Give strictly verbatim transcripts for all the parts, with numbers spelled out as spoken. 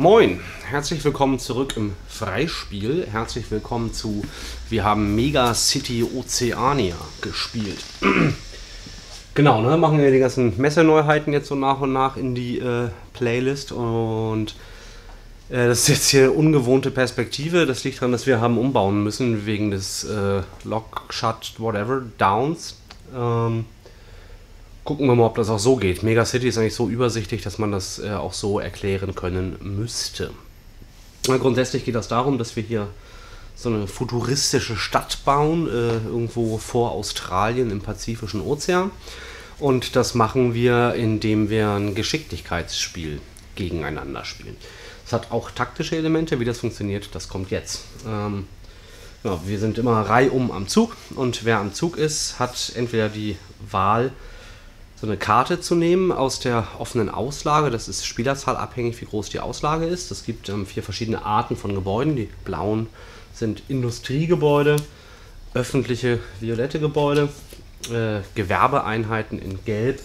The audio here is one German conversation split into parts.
Moin, herzlich willkommen zurück im Freispiel. Herzlich willkommen zu, wir haben MegaCity Oceania gespielt. Genau, ne, machen wir die ganzen Messeneuheiten jetzt so nach und nach in die äh, Playlist. Und äh, das ist jetzt hier ungewohnte Perspektive. Das liegt daran, dass wir haben umbauen müssen wegen des äh, Lock, Shut, whatever, Downs. Ähm, Gucken wir mal, ob das auch so geht. MegaCity ist eigentlich so übersichtlich, dass man das äh, auch so erklären können müsste. Und grundsätzlich geht das darum, dass wir hier so eine futuristische Stadt bauen, äh, irgendwo vor Australien im Pazifischen Ozean. Und das machen wir, indem wir ein Geschicklichkeitsspiel gegeneinander spielen. Es hat auch taktische Elemente. Wie das funktioniert, das kommt jetzt. Ähm, ja, wir sind immer reihum am Zug. Und wer am Zug ist, hat entweder die Wahl, so eine Karte zu nehmen aus der offenen Auslage. Das ist Spielerzahl abhängig, wie groß die Auslage ist. Es gibt ähm, vier verschiedene Arten von Gebäuden. Die blauen sind Industriegebäude, öffentliche violette Gebäude, äh, Gewerbeeinheiten in Gelb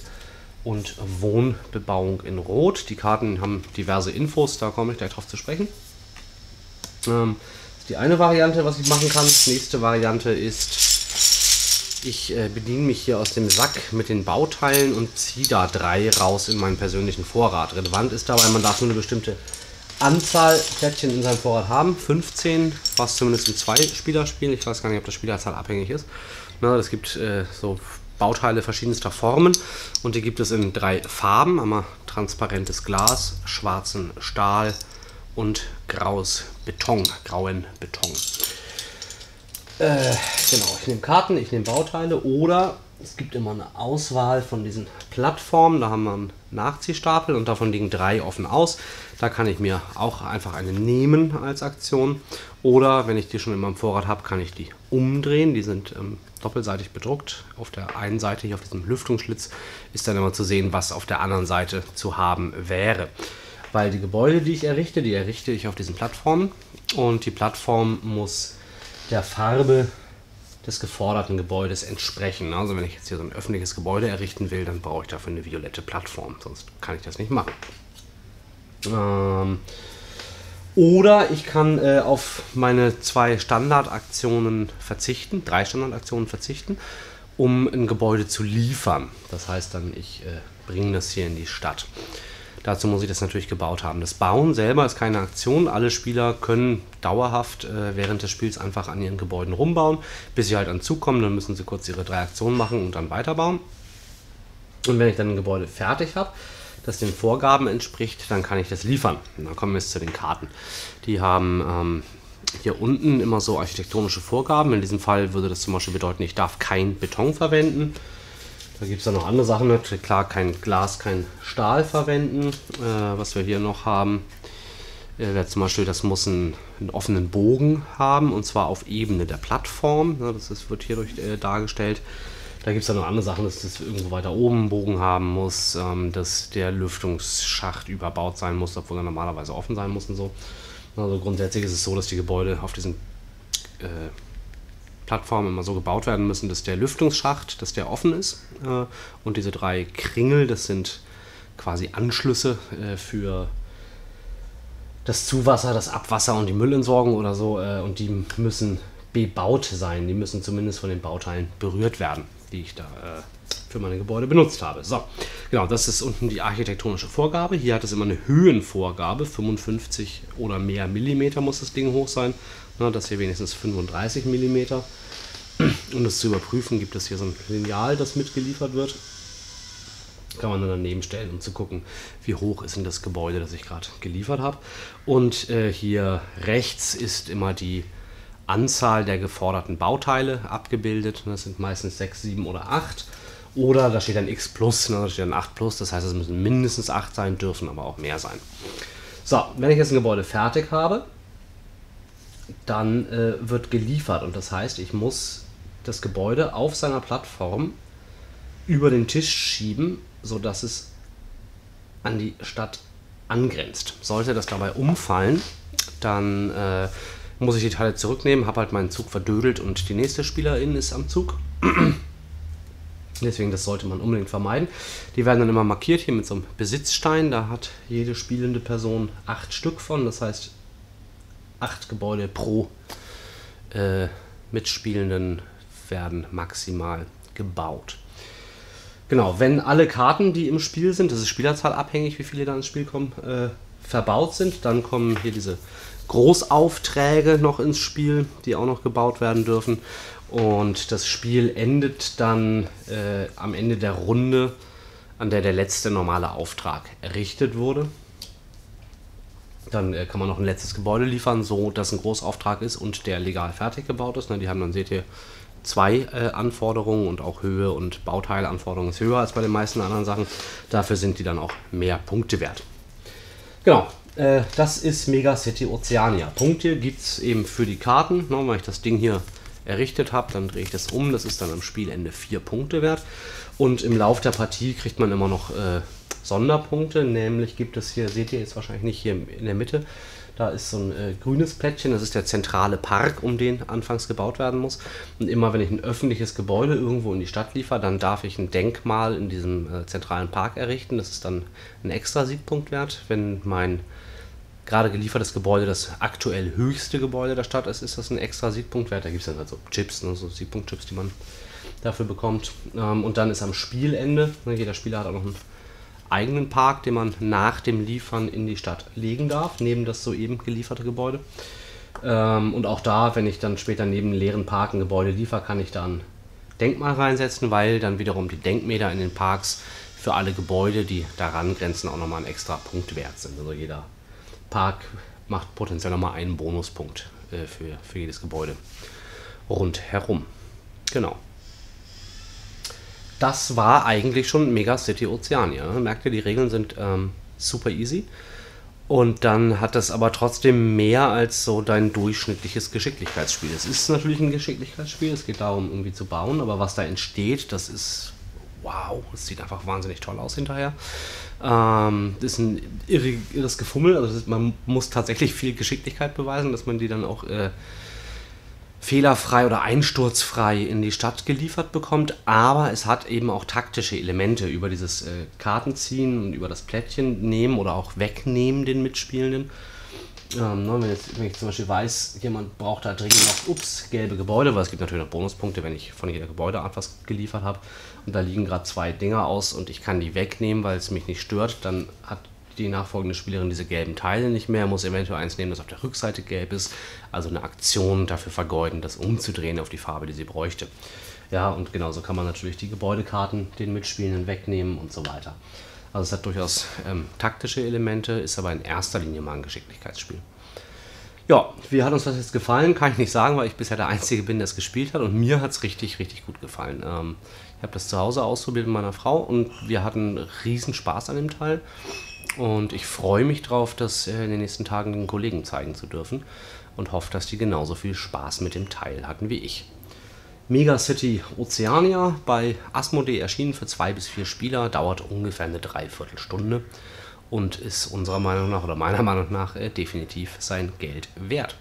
und Wohnbebauung in Rot. Die Karten haben diverse Infos, da komme ich gleich drauf zu sprechen. Ähm, das ist die eine Variante, was ich machen kann. Die nächste Variante ist, ich bediene mich hier aus dem Sack mit den Bauteilen und ziehe da drei raus in meinen persönlichen Vorrat. Relevant ist dabei, man darf nur eine bestimmte Anzahl Plättchen in seinem Vorrat haben. fünfzehn, was zumindest im Zwei-Spieler-Spiel. Ich weiß gar nicht, ob das Spielerzahl abhängig ist. Es gibt äh, so Bauteile verschiedenster Formen und die gibt es in drei Farben. Einmal transparentes Glas, schwarzen Stahl und graues Beton, grauen Beton. Äh, genau, ich nehme Karten, ich nehme Bauteile oder es gibt immer eine Auswahl von diesen Plattformen. Da haben wir einen Nachziehstapel und davon liegen drei offen aus. Da kann ich mir auch einfach eine nehmen als Aktion. Oder wenn ich die schon in meinem Vorrat habe, kann ich die umdrehen. Die sind ähm, doppelseitig bedruckt. Auf der einen Seite hier auf diesem Lüftungsschlitz ist dann immer zu sehen, was auf der anderen Seite zu haben wäre. Weil die Gebäude, die ich errichte, die errichte ich auf diesen Plattformen und die Plattform muss der Farbe des geforderten Gebäudes entsprechen. Also wenn ich jetzt hier so ein öffentliches Gebäude errichten will, dann brauche ich dafür eine violette Plattform, sonst kann ich das nicht machen. Ähm, oder ich kann äh, auf meine zwei Standardaktionen verzichten, drei Standardaktionen verzichten, um ein Gebäude zu liefern. Das heißt dann, ich äh, bringe das hier in die Stadt. Dazu muss ich das natürlich gebaut haben. Das Bauen selber ist keine Aktion. Alle Spieler können dauerhaft äh, während des Spiels einfach an ihren Gebäuden rumbauen, bis sie halt an den Zug kommen. Dann müssen sie kurz ihre drei Aktionen machen und dann weiterbauen. Und wenn ich dann ein Gebäude fertig habe, das den Vorgaben entspricht, dann kann ich das liefern. Und dann kommen wir jetzt zu den Karten. Die haben ähm, hier unten immer so architektonische Vorgaben. In diesem Fall würde das zum Beispiel bedeuten, ich darf kein Beton verwenden. Da gibt es dann noch andere Sachen, natürlich klar, kein Glas, kein Stahl verwenden. Äh, was wir hier noch haben, äh, zum Beispiel, das muss einen, einen offenen Bogen haben und zwar auf Ebene der Plattform. Ja, das ist, wird hierdurch äh, dargestellt. Da gibt es dann noch andere Sachen, dass das irgendwo weiter oben einen Bogen haben muss, ähm, dass der Lüftungsschacht überbaut sein muss, obwohl er normalerweise offen sein muss und so. Also grundsätzlich ist es so, dass die Gebäude auf diesen äh, Plattformen immer so gebaut werden müssen, dass der Lüftungsschacht, dass der offen ist äh, und diese drei Kringel, das sind quasi Anschlüsse äh, für das Zuwasser, das Abwasser und die Müllentsorgung oder so äh, und die müssen bebaut sein, die müssen zumindest von den Bauteilen berührt werden, die ich da äh, für meine Gebäude benutzt habe. So, genau, das ist unten die architektonische Vorgabe. Hier hat es immer eine Höhenvorgabe, fünfundfünfzig oder mehr Millimeter muss das Ding hoch sein. Na, das hier wenigstens fünfunddreißig Millimeter. Um das zu überprüfen, gibt es hier so ein Lineal, das mitgeliefert wird. Kann man dann daneben stellen, um zu gucken, wie hoch ist denn das Gebäude, das ich gerade geliefert habe. Und äh, hier rechts ist immer die Anzahl der geforderten Bauteile abgebildet. Das sind meistens sechs, sieben oder acht. Oder da steht dann X plus, da steht dann acht plus. Das heißt, es müssen mindestens acht sein, dürfen aber auch mehr sein. So, wenn ich jetzt ein Gebäude fertig habe, dann äh, wird geliefert und das heißt, ich muss das Gebäude auf seiner Plattform über den Tisch schieben, sodass es an die Stadt angrenzt. Sollte das dabei umfallen, dann äh, muss ich die Teile zurücknehmen, habe halt meinen Zug verdödelt und die nächste Spielerin ist am Zug. Deswegen, das sollte man unbedingt vermeiden. Die werden dann immer markiert hier mit so einem Besitzstein. Da hat jede spielende Person acht Stück von. Das heißt, acht Gebäude pro äh, Mitspielenden werden maximal gebaut. Genau, wenn alle Karten, die im Spiel sind, das ist Spielerzahl abhängig, wie viele da ins Spiel kommen, äh, verbaut sind, dann kommen hier diese Großaufträge noch ins Spiel, die auch noch gebaut werden dürfen. Und das Spiel endet dann äh, am Ende der Runde, an der der letzte normale Auftrag errichtet wurde. Dann äh, kann man noch ein letztes Gebäude liefern, so dass ein Großauftrag ist und der legal fertig gebaut ist. Ne, die haben dann, seht ihr, zwei äh, Anforderungen und auch Höhe und Bauteilanforderungen ist höher als bei den meisten anderen Sachen. Dafür sind die dann auch mehr Punkte wert. Genau. Äh, das ist MegaCity Oceania. Punkte gibt es eben für die Karten. Ne, weil ich das Ding hier errichtet habe, dann drehe ich das um. Das ist dann am Spielende vier Punkte wert. Und im Lauf der Partie kriegt man immer noch äh, Sonderpunkte. Nämlich gibt es hier, seht ihr jetzt wahrscheinlich nicht hier in der Mitte, da ist so ein äh, grünes Plättchen, das ist der zentrale Park, um den anfangs gebaut werden muss. Und immer wenn ich ein öffentliches Gebäude irgendwo in die Stadt liefere, dann darf ich ein Denkmal in diesem äh, zentralen Park errichten. Das ist dann ein extra Siegpunkt wert. Wenn mein gerade geliefertes Gebäude das aktuell höchste Gebäude der Stadt ist, ist das ein extra Siegpunkt wert. Da gibt es dann also Chips, ne, so Siegpunkt-Chips, die man dafür bekommt. Ähm, und dann ist am Spielende, ne, jeder Spieler hat auch noch einen eigenen Park, den man nach dem Liefern in die Stadt legen darf, neben das soeben gelieferte Gebäude. Ähm, und auch da, wenn ich dann später neben leeren Parken Gebäude liefere, kann ich da ein Denkmal reinsetzen, weil dann wiederum die Denkmäler in den Parks für alle Gebäude, die daran grenzen, auch nochmal ein extra Punkt wert sind. Also jeder Park macht potenziell nochmal einen Bonuspunkt äh, für, für jedes Gebäude rundherum. Genau. Das war eigentlich schon MegaCity Oceania. Merkt ihr, die Regeln sind ähm, super easy. Und dann hat das aber trotzdem mehr als so dein durchschnittliches Geschicklichkeitsspiel. Es ist natürlich ein Geschicklichkeitsspiel, es geht darum, irgendwie zu bauen, aber was da entsteht, das ist wow, es sieht einfach wahnsinnig toll aus hinterher. Ähm, das ist ein irre, irres Gefummel, also ist, man muss tatsächlich viel Geschicklichkeit beweisen, dass man die dann auch äh, fehlerfrei oder einsturzfrei in die Stadt geliefert bekommt, aber es hat eben auch taktische Elemente über dieses äh, Kartenziehen und über das Plättchen nehmen oder auch wegnehmen den Mitspielenden. Ähm, wenn, jetzt, wenn ich zum Beispiel weiß, jemand braucht da dringend noch ups, gelbe Gebäude, weil es gibt natürlich noch Bonuspunkte, wenn ich von jeder Gebäudeart was geliefert habe und da liegen gerade zwei Dinger aus und ich kann die wegnehmen, weil es mich nicht stört, dann hat die nachfolgende Spielerin diese gelben Teile nicht mehr, muss eventuell eins nehmen, das auf der Rückseite gelb ist, also eine Aktion dafür vergeuden, das umzudrehen auf die Farbe, die sie bräuchte. Ja, und genauso kann man natürlich die Gebäudekarten den Mitspielenden wegnehmen und so weiter. Also es hat durchaus ähm, taktische Elemente, ist aber in erster Linie mal ein Geschicklichkeitsspiel. Ja, wie hat uns das jetzt gefallen? Kann ich nicht sagen, weil ich bisher der Einzige bin, der es gespielt hat. Und mir hat es richtig, richtig gut gefallen. Ähm, ich habe das zu Hause ausprobiert mit meiner Frau und wir hatten riesen Spaß an dem Teil. Und ich freue mich drauf, das in den nächsten Tagen den Kollegen zeigen zu dürfen. Und hoffe, dass die genauso viel Spaß mit dem Teil hatten wie ich. MegaCity Oceania bei Asmodee erschienen für zwei bis vier Spieler, dauert ungefähr eine Dreiviertelstunde und ist unserer Meinung nach oder meiner Meinung nach äh, definitiv sein Geld wert.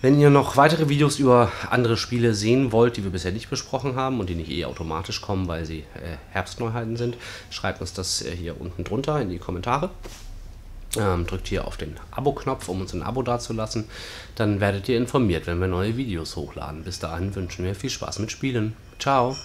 Wenn ihr noch weitere Videos über andere Spiele sehen wollt, die wir bisher nicht besprochen haben und die nicht eh automatisch kommen, weil sie äh, Herbstneuheiten sind, schreibt uns das äh, hier unten drunter in die Kommentare. Ähm, drückt hier auf den Abo-Knopf, um uns ein Abo dazulassen. Dann werdet ihr informiert, wenn wir neue Videos hochladen. Bis dahin wünschen wir viel Spaß mit Spielen. Ciao!